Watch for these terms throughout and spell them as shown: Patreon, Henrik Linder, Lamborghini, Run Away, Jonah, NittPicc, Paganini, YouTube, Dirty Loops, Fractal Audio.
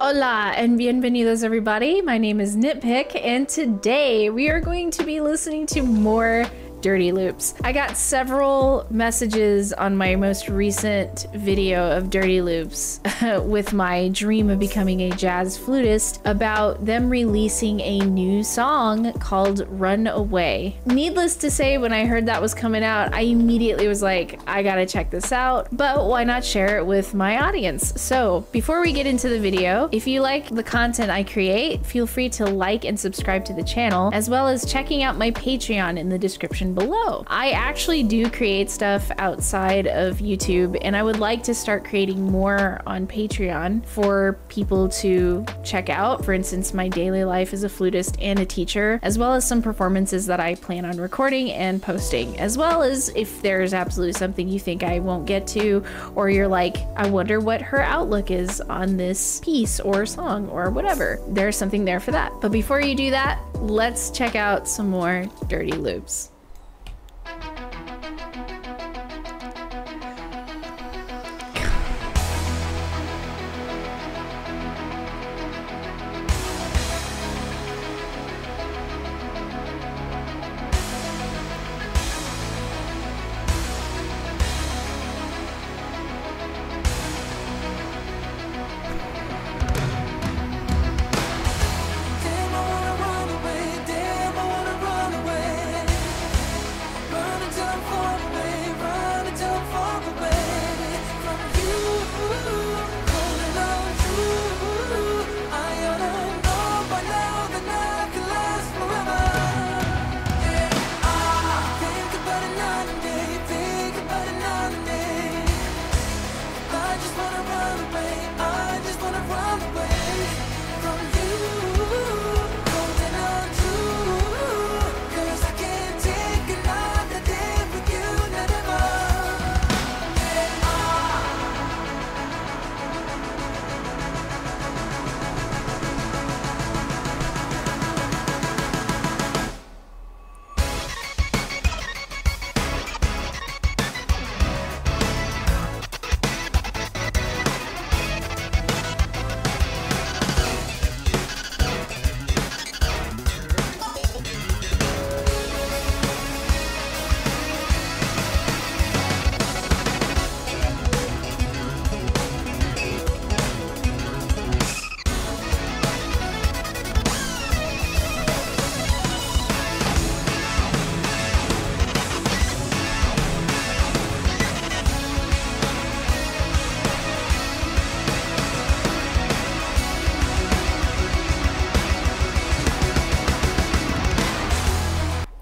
Hola and bienvenidos everybody, my name is NittPicc and today we are going to be listening to more Dirty Loops. I got several messages on my most recent video of Dirty Loops with my dream of becoming a jazz flutist about them releasing a new song called Run Away. Needless to say, when I heard that was coming out, I immediately was like, I gotta check this out, but why not share it with my audience? So before we get into the video, if you like the content I create, feel free to like and subscribe to the channel, as well as checking out my Patreon in the description below. I actually do create stuff outside of YouTube, and I would like to start creating more on Patreon for people to check out. For instance, my daily life as a flutist and a teacher, as well as some performances that I plan on recording and posting, as well as if there's absolutely something you think I won't get to, or you're like, I wonder what her outlook is on this piece or song or whatever. There's something there for that. But before you do that, let's check out some more Dirty Loops.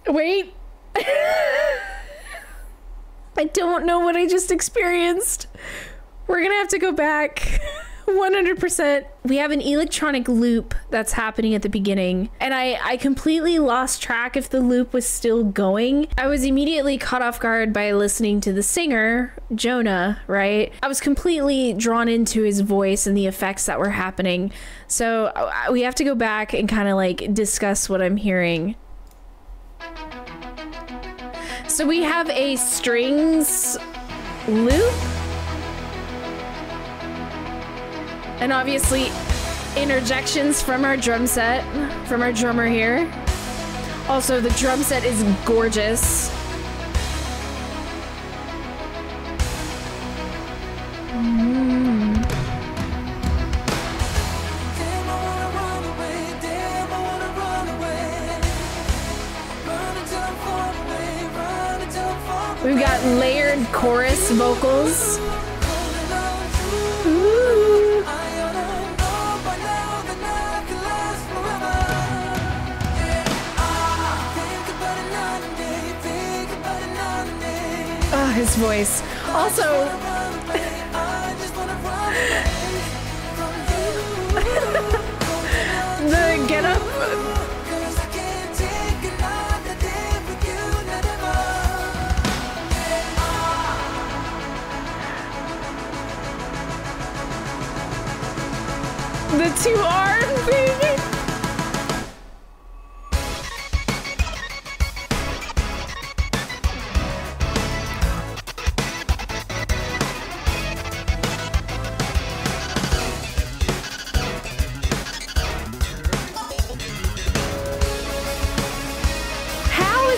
Wait, I don't know what I just experienced. We're gonna have to go back 100%. We have an electronic loop that's happening at the beginning, and I completely lost track if the loop was still going. I was immediately caught off guard by listening to the singer, Jonah, right? I was completely drawn into his voice and the effects that were happening. So we have to go back and kind of like discuss what I'm hearing. So we have a strings loop, and obviously interjections from our drum set, from our drummer here. Also, the drum set is gorgeous. We've got layered chorus vocals. Ooh. Oh, his voice. Also, the get up. The two-arm thing?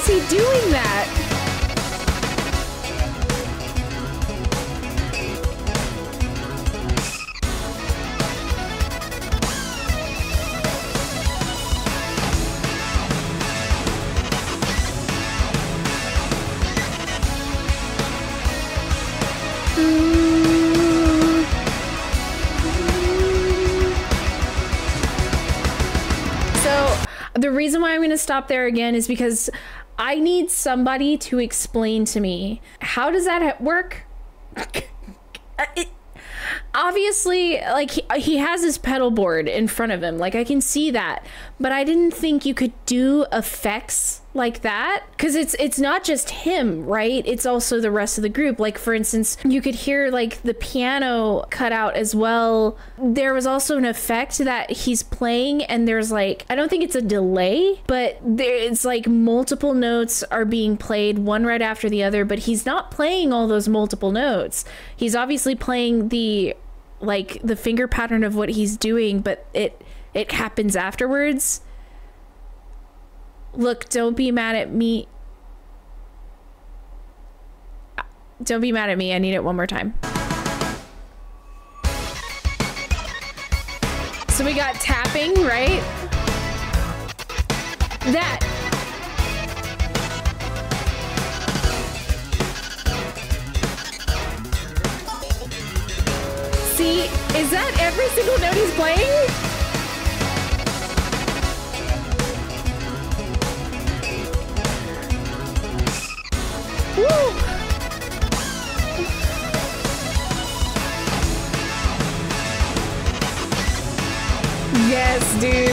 he doing that? The reason why I'm going to stop there again is because I need somebody to explain to me, how does that work? Obviously, like, he has his pedal board in front of him, like, I can see that, but I didn't think you could do effects like that, because it's not just him, right? It's also the rest of the group. Like, for instance, you could hear like the piano cut out as well. There was also an effect that he's playing, and there's like, I don't think it's a delay, but it's like multiple notes are being played one right after the other, but he's not playing all those multiple notes. He's obviously playing the finger pattern of what he's doing, but it happens afterwards. Look, don't be mad at me. Don't be mad at me. I need it one more time. So we got tapping, right? That. See, is that every single note he's playing? Woo. Yes, dude.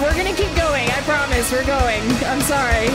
We're gonna keep going. I promise. We're going. I'm sorry.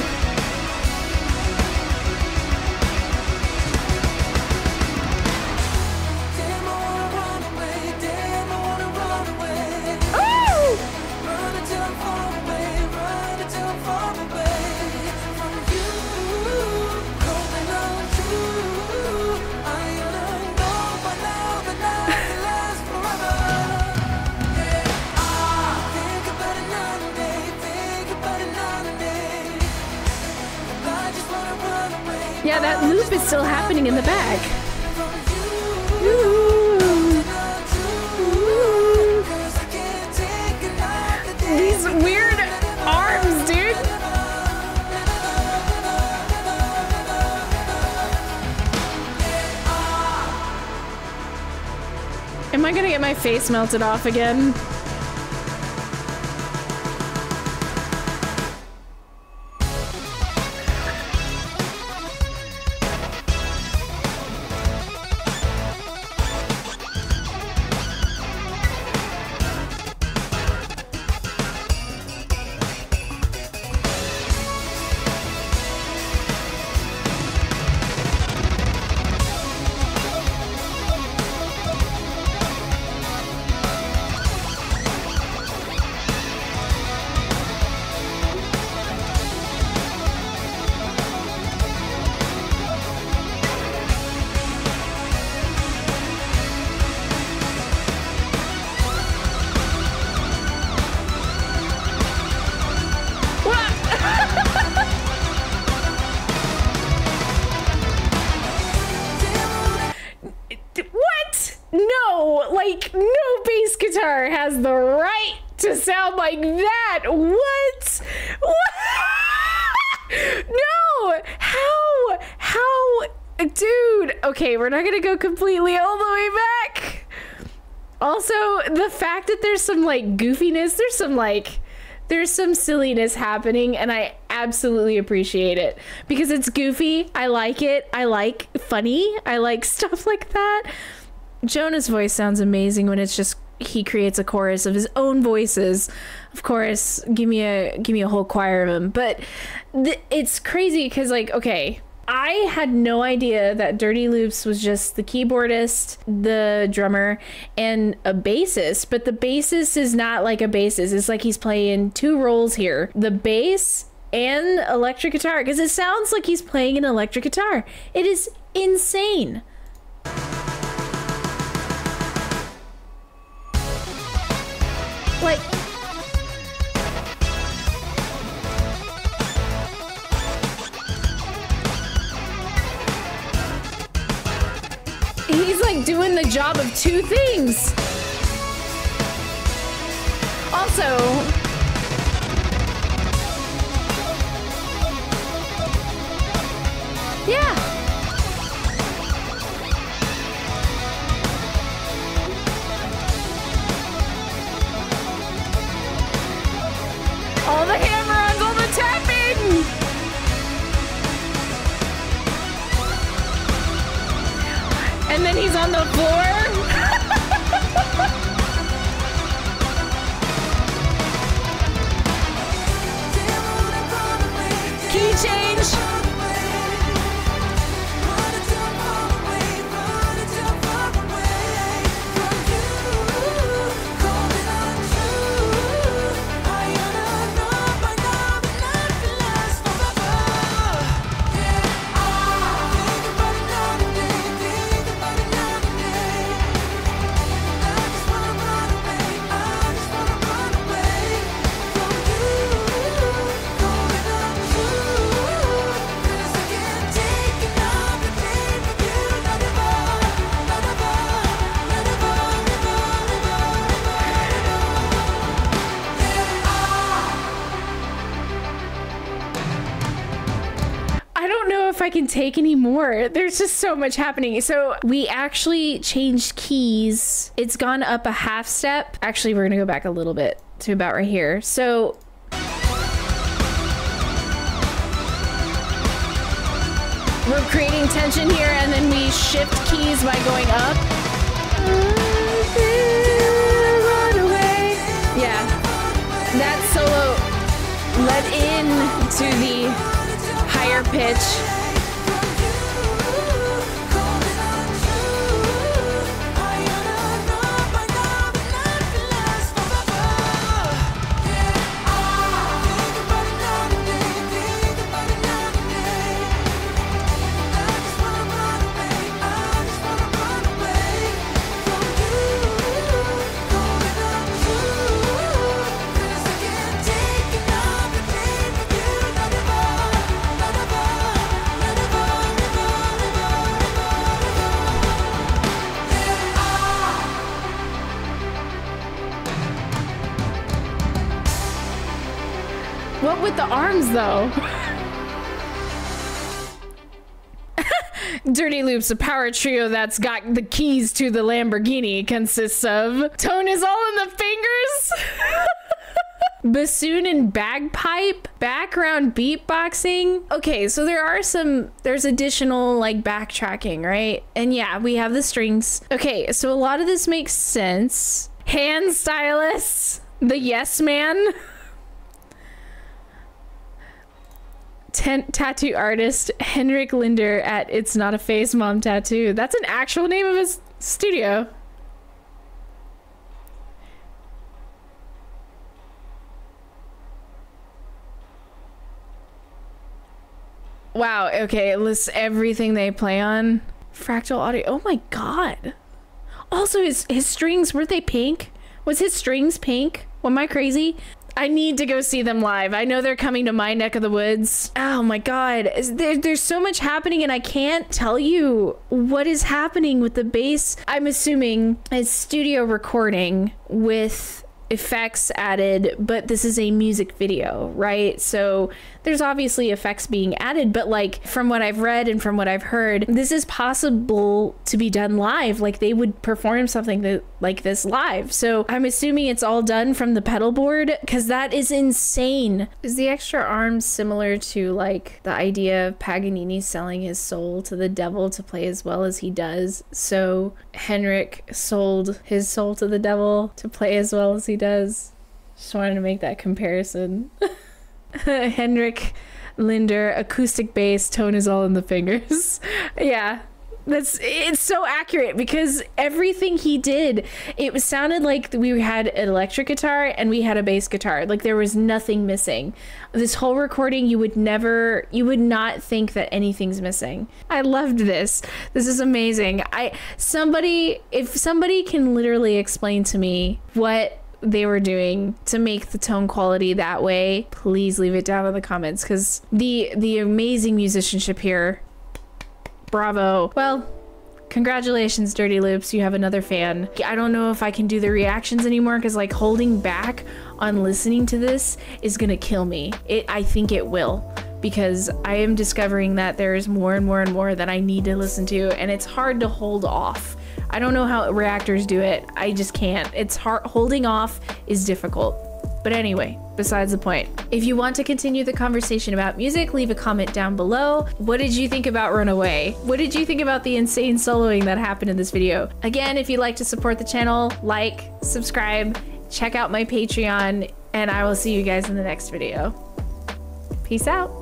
Yeah, that loop is still happening in the back. Ooh. These weird arms, dude. Am I gonna get my face melted off again? Has the right to sound like that. What? What? No! How? How? Dude. Okay, we're not gonna go completely all the way back. Also, the fact that there's some like goofiness, there's some silliness happening, and I absolutely appreciate it because it's goofy. I like it. I like funny. I like stuff like that. Jonah's voice sounds amazing when it's just he creates a chorus of his own voices. Of course, give me a whole choir of him. But it's crazy because, like, okay, I had no idea that Dirty Loops was just the keyboardist, the drummer, and a bassist. But the bassist is not like a bassist. It's like he's playing two roles here. The bass and electric guitar, because it sounds like he's playing an electric guitar. It is insane. Like, like doing the job of two things. Also, yeah. All the hammer-ons, all the tapping. And then he's on the floor. Key change. Take any more. There's just so much happening. So we actually changed keys. It's gone up a half step. Actually, we're gonna go back a little bit to about right here. So we're creating tension here, and then we shift keys by going up. Yeah, that solo led in to the higher pitch. The arms though. Dirty Loops, a power trio that's got the keys to the Lamborghini, consists of tone is all in the fingers, bassoon and bagpipe, background beatboxing. Okay, so there's additional like backtracking, right? And yeah, we have the strings. Okay, so a lot of this makes sense. Hand stylists, the yes man. Tattoo artist Henrik Linder at It's Not a Face Mom Tattoo. That's an actual name of his studio. Wow, okay, it lists everything they play on. Fractal Audio. Oh my god. Also his strings, were they pink? Was his strings pink? Am I crazy? I need to go see them live. I know they're coming to my neck of the woods. Oh my god. There's so much happening, and I can't tell you what is happening with the bass. I'm assuming it's studio recording with effects added, but this is a music video, right? So there's obviously effects being added, but like from what I've read and from what I've heard, this is possible to be done live. Like they would perform something like this live. So I'm assuming it's all done from the pedal board, because that is insane. Is the extra arm similar to like the idea of Paganini selling his soul to the devil to play as well as he does? So Henrik sold his soul to the devil to play as well as he does. Just wanted to make that comparison. Henrik Linder, acoustic bass, tone is all in the fingers. Yeah, it's so accurate, because everything he did, it sounded like we had an electric guitar and we had a bass guitar. Like there was nothing missing. This whole recording, you would not think that anything's missing. I loved this. This is amazing. If somebody can literally explain to me what they were doing to make the tone quality that way, please leave it down in the comments, because the amazing musicianship here, bravo. Well, Congratulations, Dirty Loops, you have another fan. I don't know if I can do the reactions anymore because like holding back on listening to this is gonna kill me. I think it will, because I am discovering that there is more and more and more that I need to listen to, and it's hard to hold off. I don't know how reactors do it. I just can't. It's hard. Holding off is difficult. But anyway, besides the point. If you want to continue the conversation about music, leave a comment down below. What did you think about Run Away? What did you think about the insane soloing that happened in this video? Again, if you'd like to support the channel, like, subscribe, check out my Patreon, and I will see you guys in the next video. Peace out.